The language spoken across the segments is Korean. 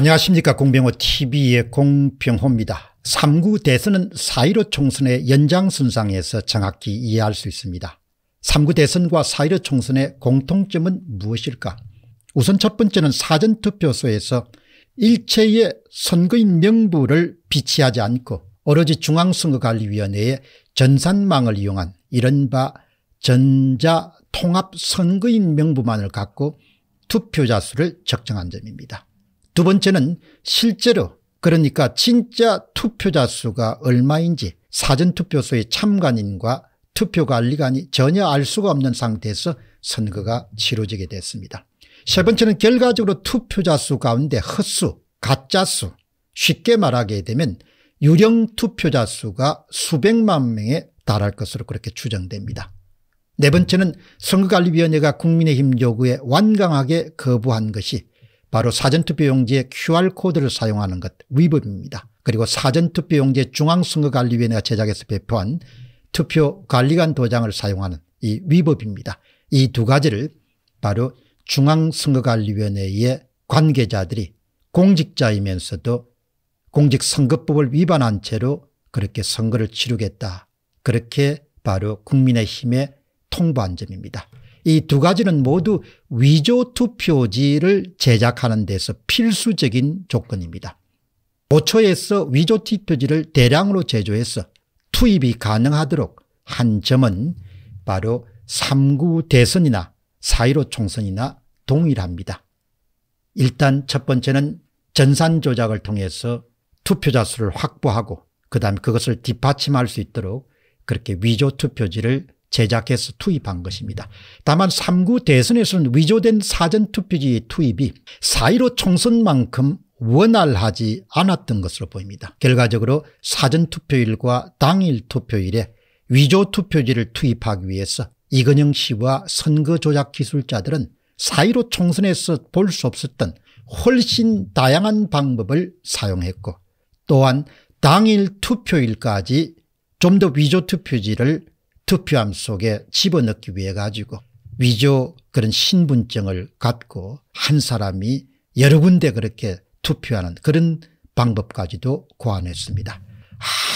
안녕하십니까. 공병호 TV의 공병호입니다. 3구 대선은 4.15 총선의 연장선상에서 정확히 이해할 수 있습니다. 3구 대선과 4.15 총선의 공통점은 무엇일까? 우선 첫 번째는 사전투표소에서 일체의 선거인 명부를 비치하지 않고 오로지 중앙선거관리위원회의 전산망을 이용한 이른바 전자통합선거인 명부만을 갖고 투표자 수를 적정한 점입니다. 두 번째는 실제로, 그러니까 진짜 투표자 수가 얼마인지 사전투표소의 참관인과 투표관리관이 전혀 알 수가 없는 상태에서 선거가 치러지게 됐습니다. 세 번째는 결과적으로 투표자 수 가운데 헛수, 가짜수, 쉽게 말하게 되면 유령 투표자 수가 수백만 명에 달할 것으로 그렇게 추정됩니다. 네 번째는 선거관리위원회가 국민의힘 요구에 완강하게 거부한 것이 바로 사전투표용지에 QR코드를 사용하는 것 위법입니다. 그리고 사전투표용지에 중앙선거관리위원회가 제작해서 배포한 투표관리관 도장을 사용하는 이 위법입니다. 이 두 가지를 바로 중앙선거관리위원회의 관계자들이 공직자이면서도 공직선거법을 위반한 채로 그렇게 선거를 치르겠다, 그렇게 바로 국민의힘에 통보한 점입니다. 이 두 가지는 모두 위조 투표지를 제작하는 데서 필수적인 조건입니다. 5초에서 위조 투표지를 대량으로 제조해서 투입이 가능하도록 한 점은 바로 3구 대선이나 4.15 총선이나 동일합니다. 일단 첫 번째는 전산 조작을 통해서 투표자 수를 확보하고 그다음 그것을 뒷받침할 수 있도록 그렇게 위조 투표지를 제작해서 투입한 것입니다. 다만 3구 대선에서는 위조된 사전투표지의 투입이 4.15 총선만큼 원활하지 않았던 것으로 보입니다. 결과적으로 사전투표일과 당일투표일에 위조투표지를 투입하기 위해서 이건영 씨와 선거조작 기술자들은 4.15 총선에서 볼 수 없었던 훨씬 다양한 방법을 사용했고, 또한 당일투표일까지 좀 더 위조투표지를 투표함 속에 집어넣기 위해 가지고 위조 그런 신분증을 갖고 한 사람이 여러 군데 그렇게 투표하는 그런 방법까지도 고안했습니다.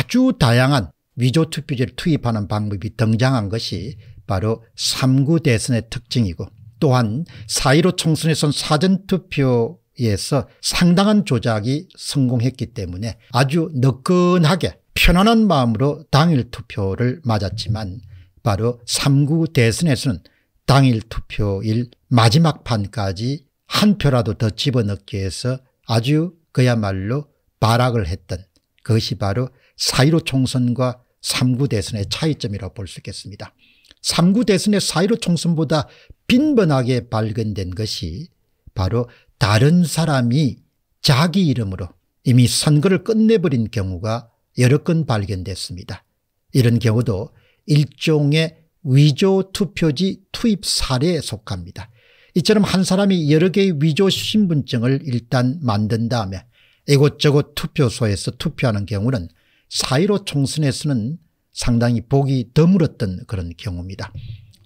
아주 다양한 위조 투표지를 투입하는 방법이 등장한 것이 바로 3구 대선의 특징이고, 또한 4.15 총선에선 사전투표에서 상당한 조작이 성공했기 때문에 아주 너끈하게 편안한 마음으로 당일 투표를 맞았지만 바로 3구 대선에서는 당일 투표일 마지막 판까지 한 표라도 더 집어넣기 위해서 아주 그야말로 발악을 했던, 그것이 바로 4.15 총선과 3구 대선의 차이점이라고 볼 수 있겠습니다. 3구 대선의 4.15 총선보다 빈번하게 발견된 것이 바로 다른 사람이 자기 이름으로 이미 선거를 끝내버린 경우가 여러 건 발견됐습니다. 이런 경우도 일종의 위조 투표지 투입 사례에 속합니다. 이처럼 한 사람이 여러 개의 위조 신분증을 일단 만든 다음에 이곳저곳 투표소에서 투표하는 경우는 4.15 총선에서는 상당히 보기 드물었던 그런 경우입니다.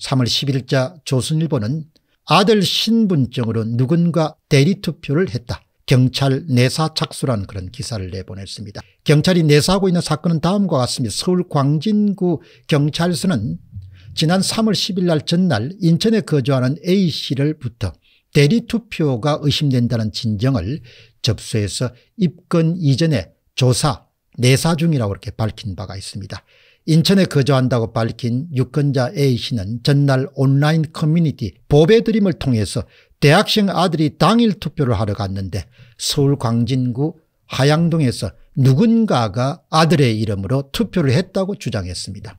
3월 10일자 조선일보는 아들 신분증으로 누군가 대리투표를 했다, 경찰 내사 착수라는 그런 기사를 내보냈습니다. 경찰이 내사하고 있는 사건은 다음과 같습니다. 서울 광진구 경찰서는 지난 3월 10일 날 전날 인천에 거주하는 A씨를부터 대리투표가 의심된다는 진정을 접수해서 입건 이전에 조사, 내사 중이라고 이렇게 밝힌 바가 있습니다. 인천에 거주한다고 밝힌 유권자 A씨는 전날 온라인 커뮤니티 보배드림을 통해서 대학생 아들이 당일 투표를 하러 갔는데 서울 광진구 하양동에서 누군가가 아들의 이름으로 투표를 했다고 주장했습니다.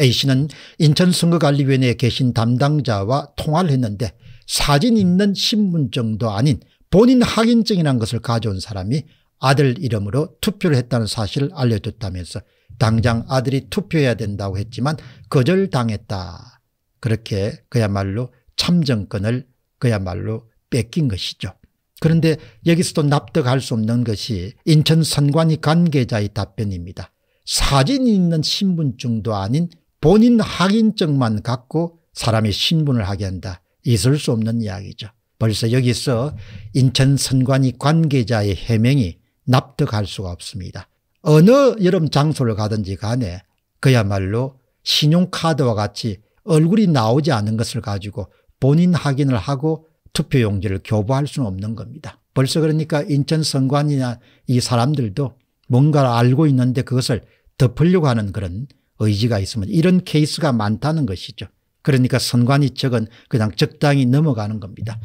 A씨는 인천선거관리위원회에 계신 담당자와 통화를 했는데 사진 있는 신분증도 아닌 본인 확인증이라는 것을 가져온 사람이 아들 이름으로 투표를 했다는 사실을 알려줬다면서 당장 아들이 투표해야 된다고 했지만 거절당했다, 그렇게 그야말로 참정권을 그야말로 뺏긴 것이죠. 그런데 여기서도 납득할 수 없는 것이 인천 선관위 관계자의 답변입니다. 사진이 있는 신분증도 아닌 본인 확인증만 갖고 사람의 신분을 하게 한다, 있을 수 없는 이야기죠. 벌써 여기서 인천 선관위 관계자의 해명이 납득할 수가 없습니다. 어느 여름 장소를 가든지 간에 그야말로 신용카드와 같이 얼굴이 나오지 않은 것을 가지고 본인 확인을 하고 투표용지를 교부할 수는 없는 겁니다. 벌써 그러니까 인천 선관위나 이 사람들도 뭔가를 알고 있는데 그것을 덮으려고 하는 그런 의지가 있으면 이런 케이스가 많다는 것이죠. 그러니까 선관위 측은 그냥 적당히 넘어가는 겁니다.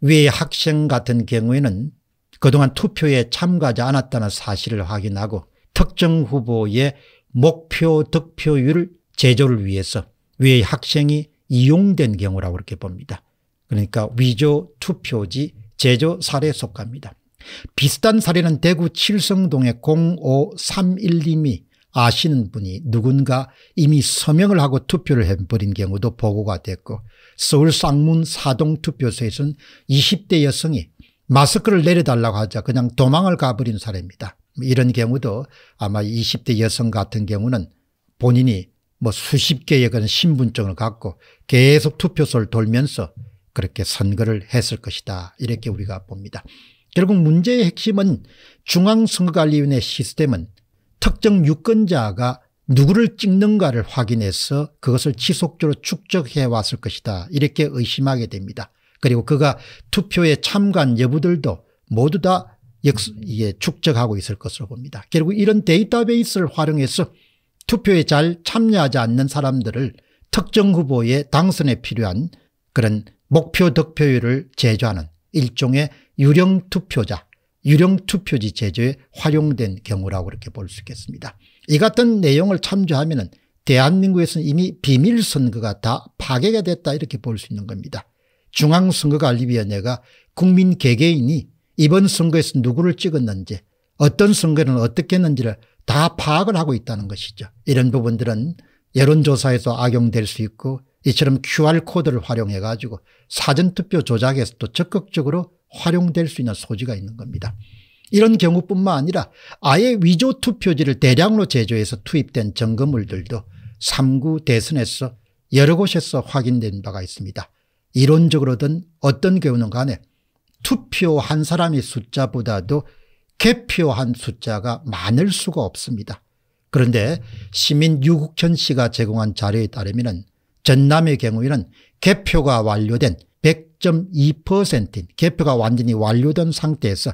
위의 학생 같은 경우에는 그동안 투표에 참가하지 않았다는 사실을 확인하고 특정 후보의 목표 득표율 제조를 위해서 위의 학생이 이용된 경우라고 그렇게 봅니다. 그러니까 위조 투표지 제조 사례에 속합니다. 비슷한 사례는 대구 칠성동의 0531님이 아시는 분이 누군가 이미 서명을 하고 투표를 해버린 경우도 보고가 됐고, 서울 쌍문 사동투표소에서는 20대 여성이 마스크를 내려달라고 하자 그냥 도망을 가버린 사례입니다. 이런 경우도 아마 20대 여성 같은 경우는 본인이 뭐 수십 개의 그런 신분증을 갖고 계속 투표소를 돌면서 그렇게 선거를 했을 것이다, 이렇게 우리가 봅니다. 결국 문제의 핵심은 중앙선거관리위원회 시스템은 특정 유권자가 누구를 찍는가를 확인해서 그것을 지속적으로 축적해 왔을 것이다, 이렇게 의심하게 됩니다. 그리고 그가 투표에 참가한 여부들도 모두 다 축적하고 있을 것으로 봅니다. 결국 이런 데이터베이스를 활용해서 투표에 잘 참여하지 않는 사람들을 특정 후보의 당선에 필요한 그런 목표 득표율을 제조하는 일종의 유령투표자, 유령투표지 제조에 활용된 경우라고 그렇게 볼 수 있겠습니다. 이 같은 내용을 참조하면 대한민국에서는 이미 비밀선거가 다 파괴가 됐다, 이렇게 볼 수 있는 겁니다. 중앙선거관리위원회가 국민 개개인이 이번 선거에서 누구를 찍었는지, 어떤 선거는 어떻게 했는지를 다 파악을 하고 있다는 것이죠. 이런 부분들은 여론조사에서 악용될 수 있고, 이처럼 QR코드를 활용해 가지고 사전투표 조작에서도 적극적으로 활용될 수 있는 소지가 있는 겁니다. 이런 경우뿐만 아니라 아예 위조 투표지를 대량으로 제조해서 투입된 증거물들도 3구 대선에서 여러 곳에서 확인된 바가 있습니다. 이론적으로든 어떤 경우는 간에 투표한 사람의 숫자보다도 개표한 숫자가 많을 수가 없습니다. 그런데 시민 유국천 씨가 제공한 자료에 따르면 전남의 경우에는 개표가 완료된 100.2%인 개표가 완전히 완료된 상태에서,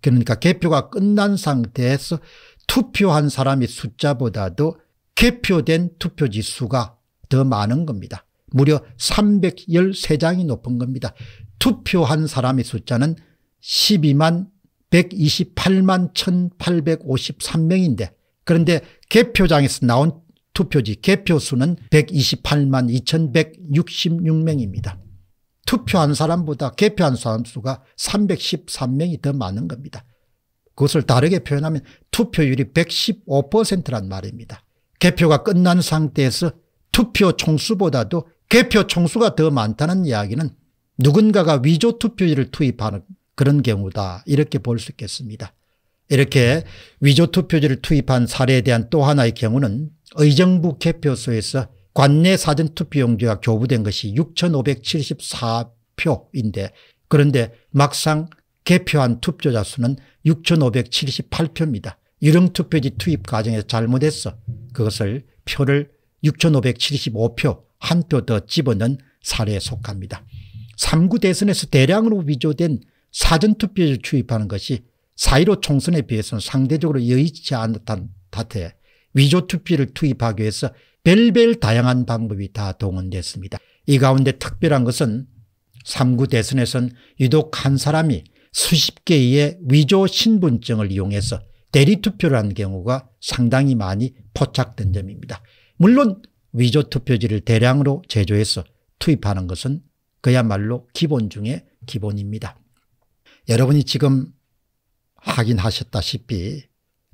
그러니까 개표가 끝난 상태에서 투표한 사람의 숫자보다도 개표된 투표지 수가 더 많은 겁니다. 무려 313장이 높은 겁니다. 투표한 사람의 숫자는 1,281,853명인데 그런데 개표장에서 나온 투표지 개표수는 1,282,166명입니다. 투표한 사람보다 개표한 사람 수가 313명이 더 많은 겁니다. 그것을 다르게 표현하면 투표율이 115%란 말입니다. 개표가 끝난 상태에서 투표 총수보다도 개표 총수가 더 많다는 이야기는 누군가가 위조 투표지를 투입하는 그런 경우다, 이렇게 볼 수 있겠습니다. 이렇게 위조 투표지를 투입한 사례에 대한 또 하나의 경우는 의정부 개표소에서 관내 사전투표용지와 교부된 것이 6,574표인데 그런데 막상 개표한 투표자 수는 6,578표입니다. 유령투표지 투입 과정에서 잘못했어 그것을 표를 6,575표 한 표 더 집어넣은 사례에 속합니다. 3구 대선에서 대량으로 위조된 사전투표를 투입하는 것이 4.15 총선에 비해서는 상대적으로 여의치 않았던 탓에 위조투표를 투입하기 위해서 별별 다양한 방법이 다 동원됐습니다. 이 가운데 특별한 것은 3구 대선에서는 유독 한 사람이 수십 개의 위조 신분증을 이용해서 대리투표를 한 경우가 상당히 많이 포착된 점입니다. 물론 위조투표지를 대량으로 제조해서 투입하는 것은 그야말로 기본 중에 기본입니다. 여러분이 지금 확인하셨다시피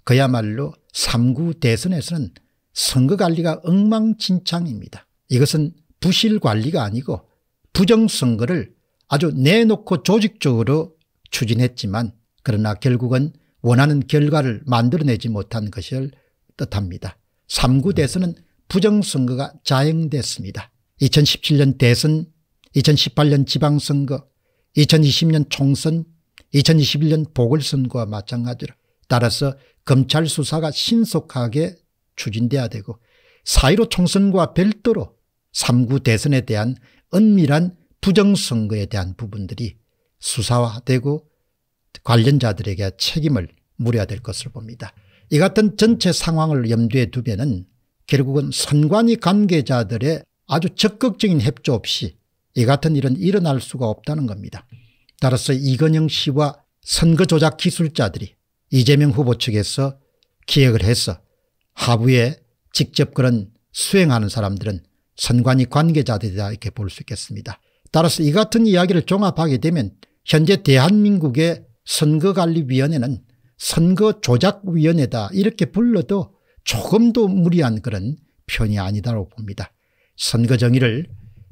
그야말로 3구 대선에서는 선거관리가 엉망진창입니다. 이것은 부실관리가 아니고 부정선거를 아주 내놓고 조직적으로 추진했지만 그러나 결국은 원하는 결과를 만들어내지 못한 것을 뜻합니다. 3구 대선은 부정선거가 자행됐습니다. 2017년 대선, 2018년 지방선거, 2020년 총선, 2021년 보궐선거와 마찬가지로 따라서 검찰 수사가 신속하게 추진돼야 되고 4.15 총선과 별도로 3구 대선에 대한 은밀한 부정선거에 대한 부분들이 수사화되고 관련자들에게 책임을 물어야 될 것을 봅니다. 이 같은 전체 상황을 염두에 두면 결국은 선관위 관계자들의 아주 적극적인 협조 없이 이 같은 일은 일어날 수가 없다는 겁니다. 따라서 이건영 씨와 선거조작 기술자들이 이재명 후보 측에서 기획을 해서 하부에 직접 그런 수행하는 사람들은 선관위 관계자들이다 이렇게 볼 수 있겠습니다. 따라서 이 같은 이야기를 종합하게 되면 현재 대한민국의 선거관리위원회는 선거조작위원회다 이렇게 불러도 조금도 무리한 그런 편이 아니다라고 봅니다. 선거정의를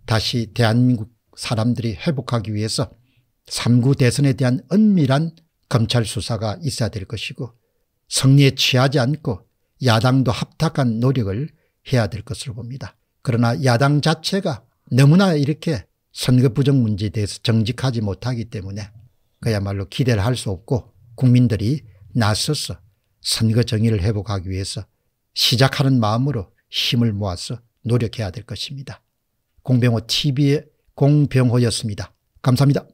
다시 대한민국 사람들이 회복하기 위해서 3구 대선에 대한 은밀한 검찰 수사가 있어야 될 것이고 성리에 취하지 않고 야당도 합탁한 노력을 해야 될 것으로 봅니다. 그러나 야당 자체가 너무나 이렇게 선거 부정 문제에 대해서 정직하지 못하기 때문에 그야말로 기대를 할 수 없고 국민들이 나서서 선거 정의를 회복하기 위해서 시작하는 마음으로 힘을 모아서 노력해야 될 것입니다. 공병호 TV의 공병호였습니다. 감사합니다.